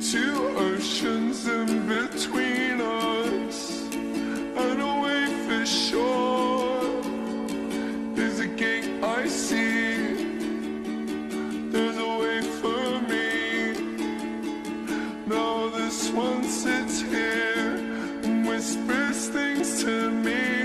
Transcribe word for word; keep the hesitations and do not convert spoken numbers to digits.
two oceans in between us, and away for shore. There's a gate I see, there's a way for me. Now this one sits here and whispers things to me.